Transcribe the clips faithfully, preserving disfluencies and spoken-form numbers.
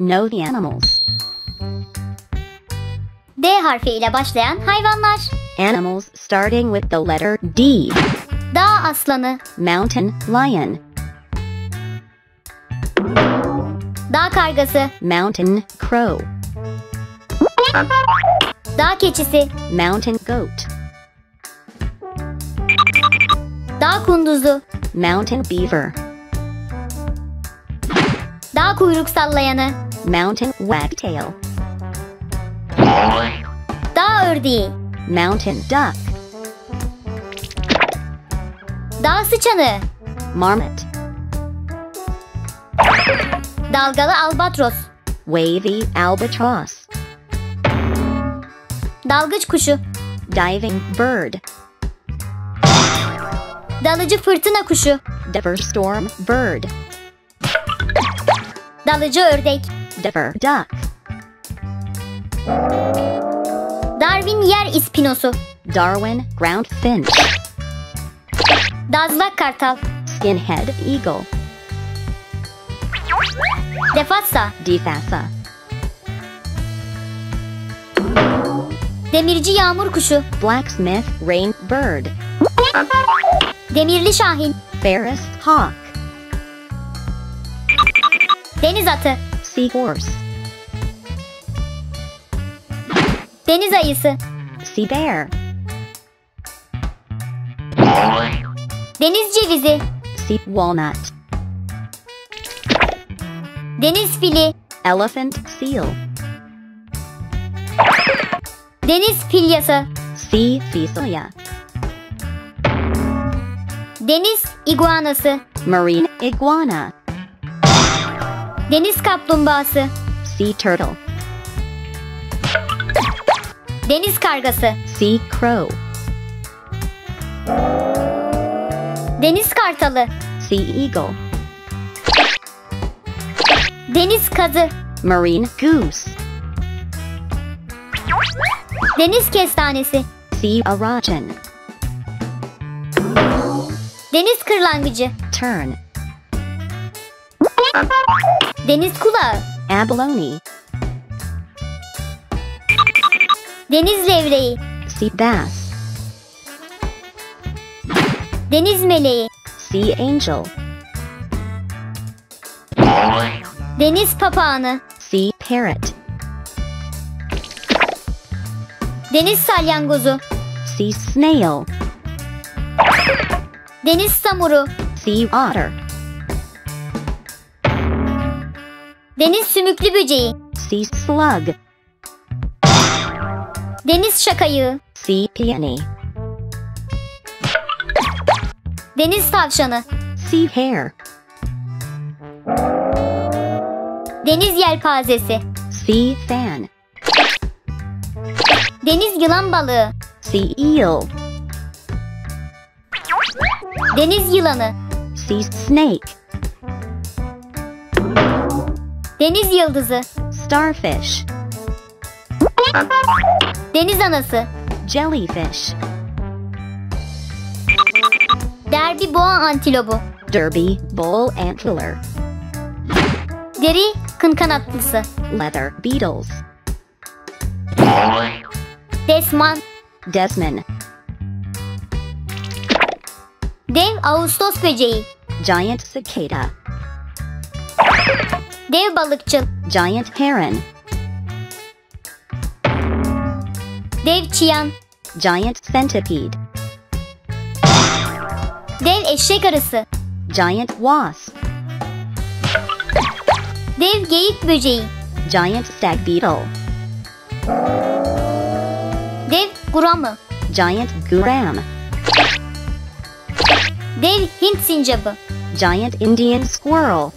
Know the animals. D harfiyle başlayan hayvanlar. Animals starting with the letter D. Dağ aslanı. Mountain lion. Dağ kargası. Mountain crow. Dağ keçisi. Mountain goat. Dağ kunduzu. Mountain beaver. Dağ kuyruk sallayanı. Mountain wagtail. Dağ ördeği. Mountain duck. Dağ sıçanı. Marmot. Dalgalı albatros. Wavy albatross. Dalgıç kuşu. Diving bird. Dalıcı fırtına kuşu. Diver storm bird. Dalıcı ördek. Diver duck. Darwin yer ispinosu. Darwin ground finch. Dazlak kartal. Skinhead eagle. Defassa. Defassa. Demirci yağmur kuşu. Blacksmith rain bird. Demirli şahin. Ferris hawk. Deniz atı. Seahorse. Deniz ayısı. Sea bear. Deniz cevizi. Sea walnut. Deniz fili. Elephant seal. Deniz filyası. Sea fissilya. Deniz iguanası. Marine iguana. Deniz kaplumbağası. Sea turtle. Deniz kargası. Sea crow. Deniz kartalı. Sea eagle. Deniz kazı. Marine goose. Deniz kestanesi. Sea aracan. Deniz kırlangıcı. Tern. Deniz kulağı. Abalone. Deniz levreği. Sea bass. Deniz meleği. Sea angel. Deniz papağanı. Sea parrot. Deniz salyangozu. Sea snail. Deniz samuru. Sea otter. Deniz sümüklü böceği. Sea slug. Deniz şakayığı. Sea peony. Deniz tavşanı. Sea hare. Deniz yelpazesi. Sea fan. Deniz yılan balığı. Sea eel. Deniz yılanı. Sea snake. Deniz yıldızı. Starfish. Deniz anası. Jellyfish. Derbi boğa antilobu. Derby bull antler. Deri kın kanatlısı. Leather beetles. Desman. Desman. Dev ağustos böceği. Giant cicada. Dev balıkçı. Giant heron. Dev çiyan. Giant centipede. Dev eşek arısı. Giant wasp. Dev geyik böceği. Giant stag beetle. Dev guramı. Giant guram. Dev Hint sincabı. Giant Indian squirrel.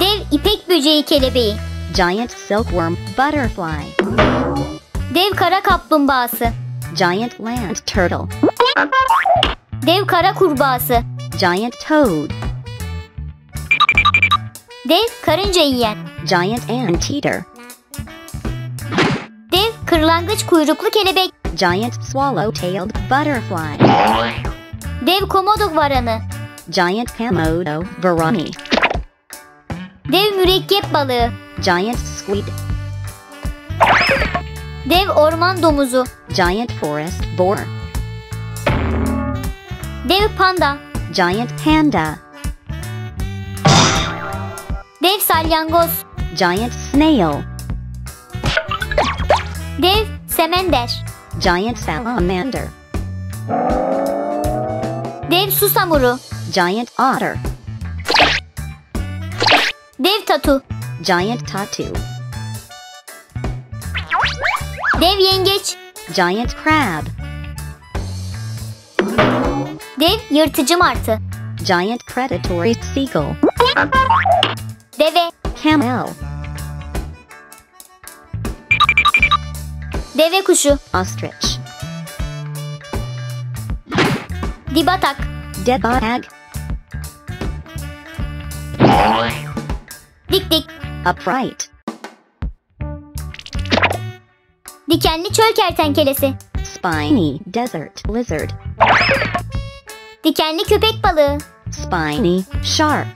Dev ipek böceği kelebeği. Giant silkworm butterfly. Dev kara kaplumbağası. Giant land turtle. Dev kara kurbağası. Giant toad. Dev karınca yiyen. Giant anteater. Dev kırlangıç kuyruklu kelebek. Giant swallow-tailed butterfly. Dev komodo varanı. Giant Komodo Varanı. Dev mürekkep balığı. Giant squid. Dev orman domuzu. Giant forest boar. Dev panda. Giant panda. Dev salyangoz. Giant snail. Dev semender. Giant salamander. Dev susamuru. Giant otter. Dev tatu. Giant tattoo. Dev yengeç. Giant crab. Dev yırtıcı martı. Giant predatory seagull. Deve. Camel. Deve kuşu. Ostrich. Dibatag. Dibatag. Dik dik. Upright. Dikenli çöl kertenkelesi. Spiny desert lizard. Dikenli köpek balığı. Spiny shark.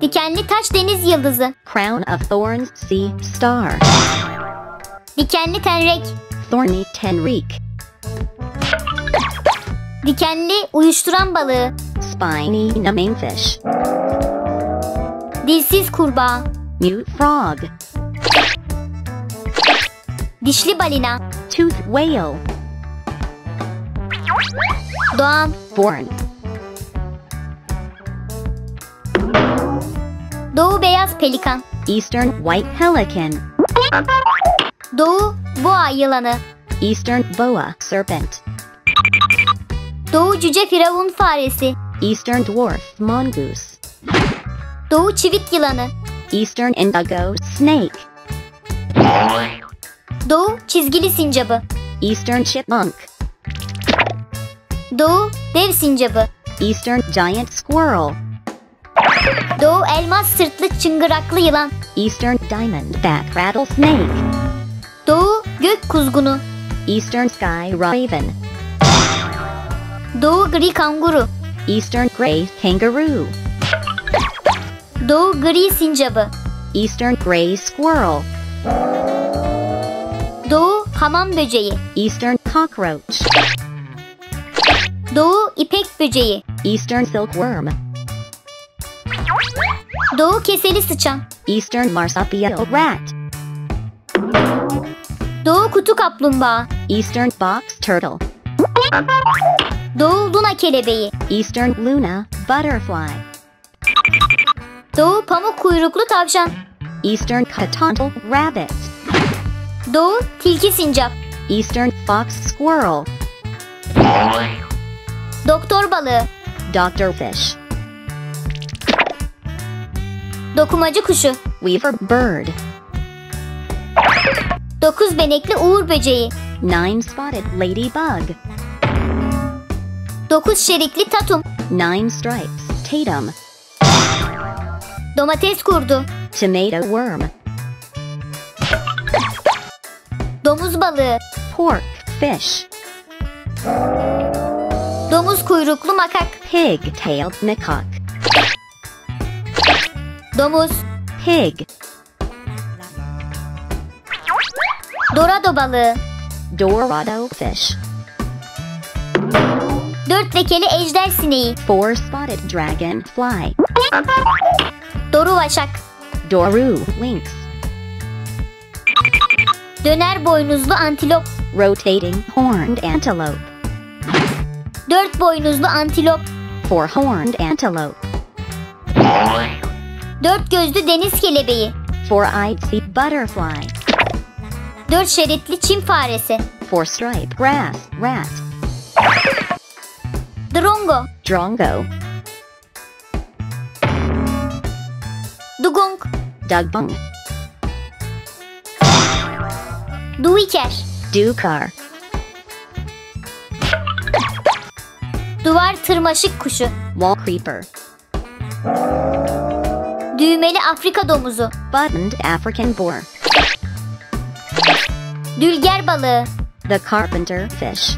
Dikenli taş deniz yıldızı. Crown of thorns sea star. Dikenli tenrek. Thorny tenrek. Dikenli uyuşturan balığı. Spiny numbing fish. Dilsiz kurbağa. Mute frog. Dişli balina. Toothed whale. Doğan. Born. Doğu beyaz pelikan. Eastern white pelican. Doğu boğa yılanı. Eastern boa serpent. Doğu cüce firavun faresi. Eastern dwarf mongoose. Doğu çivit yılanı. Eastern indigo snake. Doğu çizgili sincabı. Eastern chipmunk. Doğu dev sincabı. Eastern giant squirrel. Doğu elmas sırtlı çıngıraklı yılan. Eastern diamondback rattlesnake. Doğu gök kuzgunu. Eastern sky raven. Doğu gri kanguru. Eastern grey kangaroo. Doğu gri sincabı. Eastern grey squirrel. Doğu hamam böceği. Eastern cockroach. Doğu ipek böceği. Eastern silkworm. Doğu keseli sıçan. Eastern marsupial rat. Doğu kutu kaplumbağa. Eastern box turtle. Doğu luna kelebeği. Eastern luna butterfly. Doğu pamuk kuyruklu tavşan. Eastern cottontail rabbit. Doğu tilki sincap. Eastern fox squirrel. Doktor balığı. Doctor fish. Dokumacı kuşu. Weaver bird. Dokuz benekli uğur böceği. Nine spotted ladybug. Dokuz şerikli tatum. Nine stripes tatum. Domates kurdu. Tomato worm. Domuz balığı. Pork fish. Domuz kuyruklu makak. Pig tailed macaque. Domuz. Pig. Dorado balığı. Dorado fish. Dört lekeli ejder sineği. Four spotted dragonfly. Doru vaşak. Doru lynx. Döner boynuzlu antilop. Rotating horned antelope. Dört boynuzlu antilop. Four horned antelope. Dört gözlü deniz kelebeği. Four eyed sea butterfly. Dört şeritli çim faresi. Four stripe grass rat. Drongo. Drongo. Dugong. Dugong. Duiker. Duiker. Duvar tırmaşık kuşu. Wall creeper. Düğmeli Afrika domuzu. Buttoned African boar. Dülger balığı. The carpenter fish.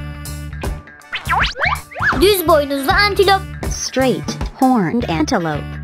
Düz boynuzlu antilop. Straight horned antelope.